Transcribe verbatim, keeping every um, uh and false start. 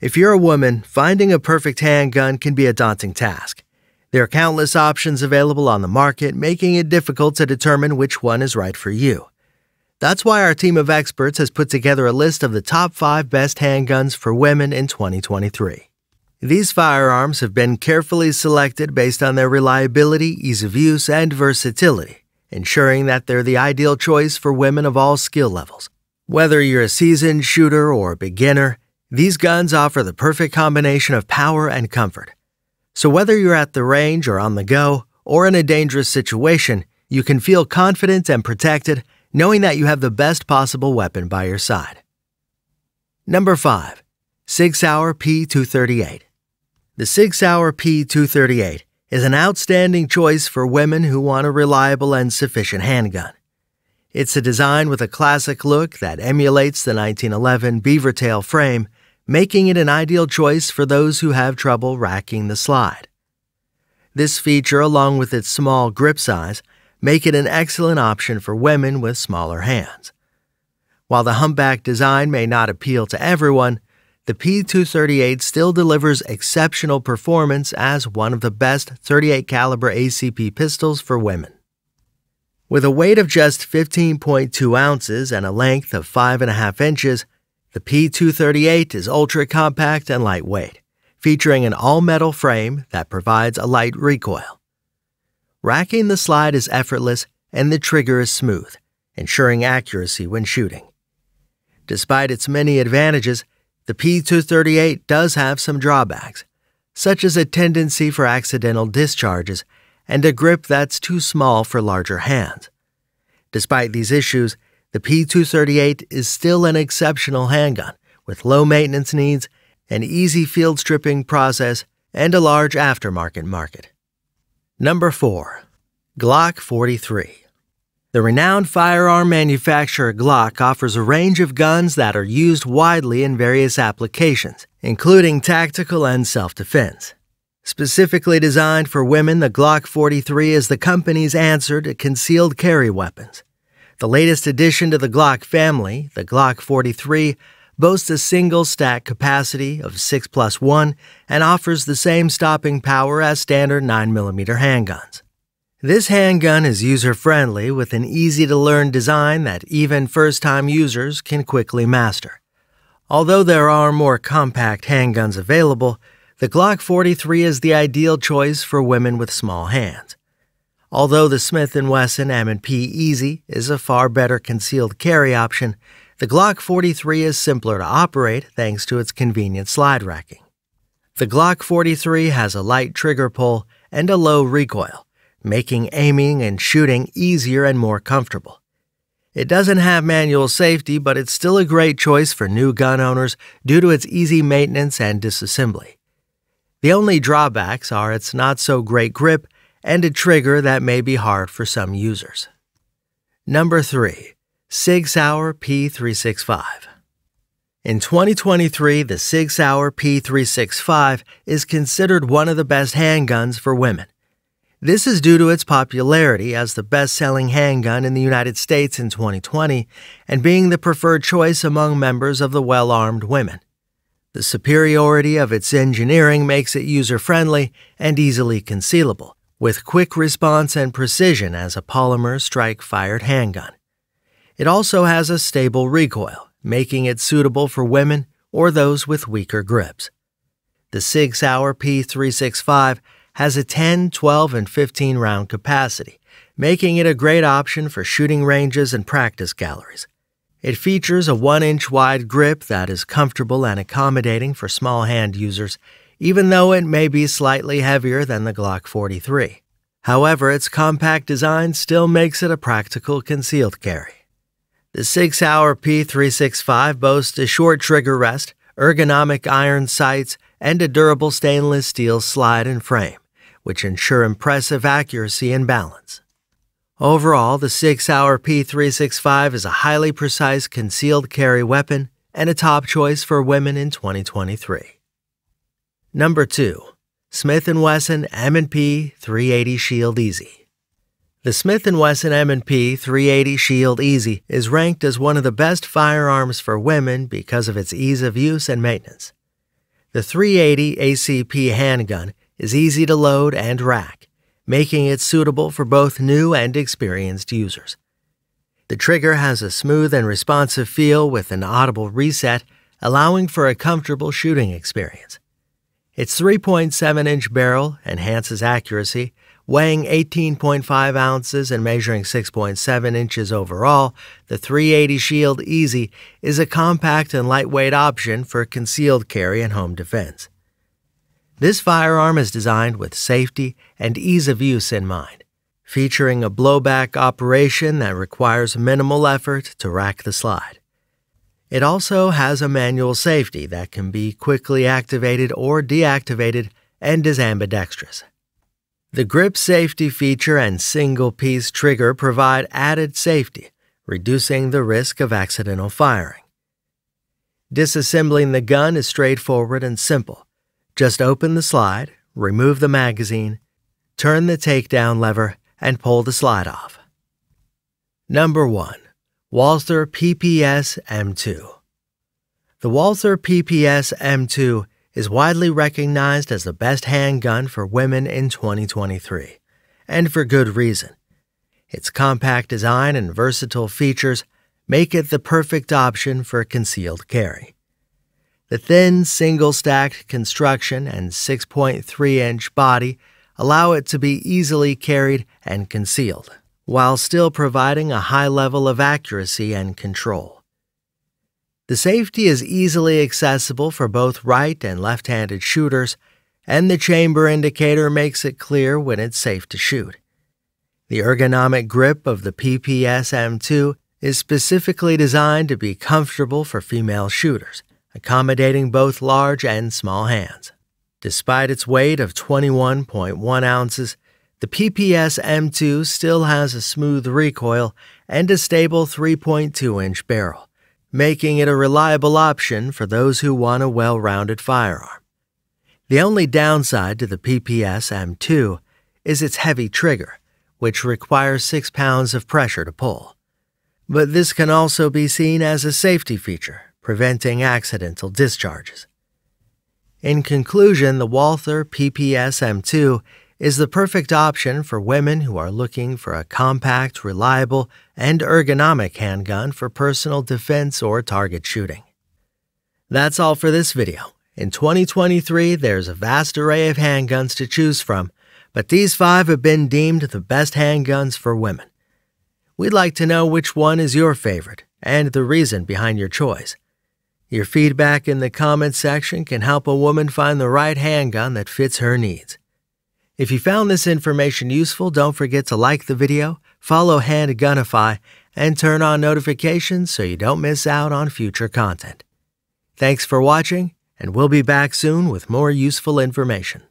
If you're a woman, finding a perfect handgun can be a daunting task. There are countless options available on the market, making it difficult to determine which one is right for you. That's why our team of experts has put together a list of the top five best handguns for women in twenty twenty-three. These firearms have been carefully selected based on their reliability, ease of use, and versatility, ensuring that they're the ideal choice for women of all skill levels. Whether you're a seasoned shooter or a beginner, these guns offer the perfect combination of power and comfort. So whether you're at the range or on the go, or in a dangerous situation, you can feel confident and protected, knowing that you have the best possible weapon by your side. Number five. SIG Sauer P two thirty-eight. The SIG Sauer P two thirty-eight is an outstanding choice for women who want a reliable and sufficient handgun. It's a design with a classic look that emulates the nineteen eleven beavertail frame, making it an ideal choice for those who have trouble racking the slide. This feature, along with its small grip size, make it an excellent option for women with smaller hands. While the humpback design may not appeal to everyone, the P two thirty-eight still delivers exceptional performance as one of the best thirty-eight caliber A C P pistols for women. With a weight of just fifteen point two ounces and a length of five point five inches, the P two thirty-eight is ultra-compact and lightweight, featuring an all-metal frame that provides a light recoil. Racking the slide is effortless and the trigger is smooth, ensuring accuracy when shooting. Despite its many advantages, the P two thirty-eight does have some drawbacks, such as a tendency for accidental discharges and a grip that's too small for larger hands. Despite these issues, the P two thirty-eight is still an exceptional handgun with low maintenance needs, an easy field stripping process, and a large aftermarket market. Number four. Glock forty-three. The renowned firearm manufacturer Glock offers a range of guns that are used widely in various applications, including tactical and self-defense. Specifically designed for women, the Glock forty-three is the company's answer to concealed carry weapons. The latest addition to the Glock family, the Glock forty-three, boasts a single stack capacity of six plus one and offers the same stopping power as standard nine millimeter handguns. This handgun is user-friendly with an easy-to-learn design that even first-time users can quickly master. Although there are more compact handguns available, the Glock forty-three is the ideal choice for women with small hands. Although the Smith and Wesson M and P E Z is a far better concealed carry option, the Glock forty-three is simpler to operate thanks to its convenient slide racking. The Glock forty-three has a light trigger pull and a low recoil, making aiming and shooting easier and more comfortable. It doesn't have manual safety, but it's still a great choice for new gun owners due to its easy maintenance and disassembly. The only drawbacks are its not-so-great grip and a trigger that may be hard for some users. Number three. SIG Sauer P three sixty-five. In twenty twenty-three, the SIG Sauer P three sixty-five is considered one of the best handguns for women. This is due to its popularity as the best-selling handgun in the United States in twenty twenty and being the preferred choice among members of the well-armed women. The superiority of its engineering makes it user-friendly and easily concealable, with quick response and precision as a polymer strike-fired handgun. It also has a stable recoil, making it suitable for women or those with weaker grips. The SIG Sauer P three sixty-five has a ten, twelve, and fifteen round capacity, making it a great option for shooting ranges and practice galleries. It features a one inch wide grip that is comfortable and accommodating for small hand users, even though it may be slightly heavier than the Glock forty-three. However, its compact design still makes it a practical concealed carry. The SIG Sauer P three sixty-five boasts a short trigger rest, ergonomic iron sights, and a durable stainless steel slide and frame, which ensure impressive accuracy and balance. Overall, the SIG Sauer P three sixty-five is a highly precise concealed carry weapon and a top choice for women in twenty twenty-three. Number two. Smith and Wesson M and P three eighty Shield E Z. The Smith and Wesson M and P three eighty Shield E Z is ranked as one of the best firearms for women because of its ease of use and maintenance. The three eighty A C P handgun is easy to load and rack, making it suitable for both new and experienced users. The trigger has a smooth and responsive feel with an audible reset, allowing for a comfortable shooting experience. Its three point seven inch barrel enhances accuracy, weighing eighteen point five ounces and measuring six point seven inches overall. The three eighty Shield E Z is a compact and lightweight option for concealed carry and home defense. This firearm is designed with safety and ease of use in mind, featuring a blowback operation that requires minimal effort to rack the slide. It also has a manual safety that can be quickly activated or deactivated and is ambidextrous. The grip safety feature and single-piece trigger provide added safety, reducing the risk of accidental firing. Disassembling the gun is straightforward and simple. Just open the slide, remove the magazine, turn the takedown lever, and pull the slide off. Number one. Walther P P S M two. The Walther P P S M two is widely recognized as the best handgun for women in twenty twenty-three, and for good reason. Its compact design and versatile features make it the perfect option for concealed carry. The thin, single-stacked construction and six point three inch body allow it to be easily carried and concealed, while still providing a high level of accuracy and control. The safety is easily accessible for both right and left-handed shooters, and the chamber indicator makes it clear when it's safe to shoot. The ergonomic grip of the P P S M two is specifically designed to be comfortable for female shooters, accommodating both large and small hands. Despite its weight of twenty-one point one ounces, the P P S M two still has a smooth recoil and a stable three point two inch barrel, making it a reliable option for those who want a well-rounded firearm. The only downside to the P P S M two is its heavy trigger, which requires six pounds of pressure to pull. But this can also be seen as a safety feature, preventing accidental discharges. In conclusion, the Walther P P S M two is the perfect option for women who are looking for a compact, reliable, and ergonomic handgun for personal defense or target shooting. That's all for this video. In twenty twenty-three, there's a vast array of handguns to choose from, but these five have been deemed the best handguns for women. We'd like to know which one is your favorite and the reason behind your choice. Your feedback in the comments section can help a woman find the right handgun that fits her needs. If you found this information useful, don't forget to like the video, follow Handgunify, and turn on notifications so you don't miss out on future content. Thanks for watching, and we'll be back soon with more useful information.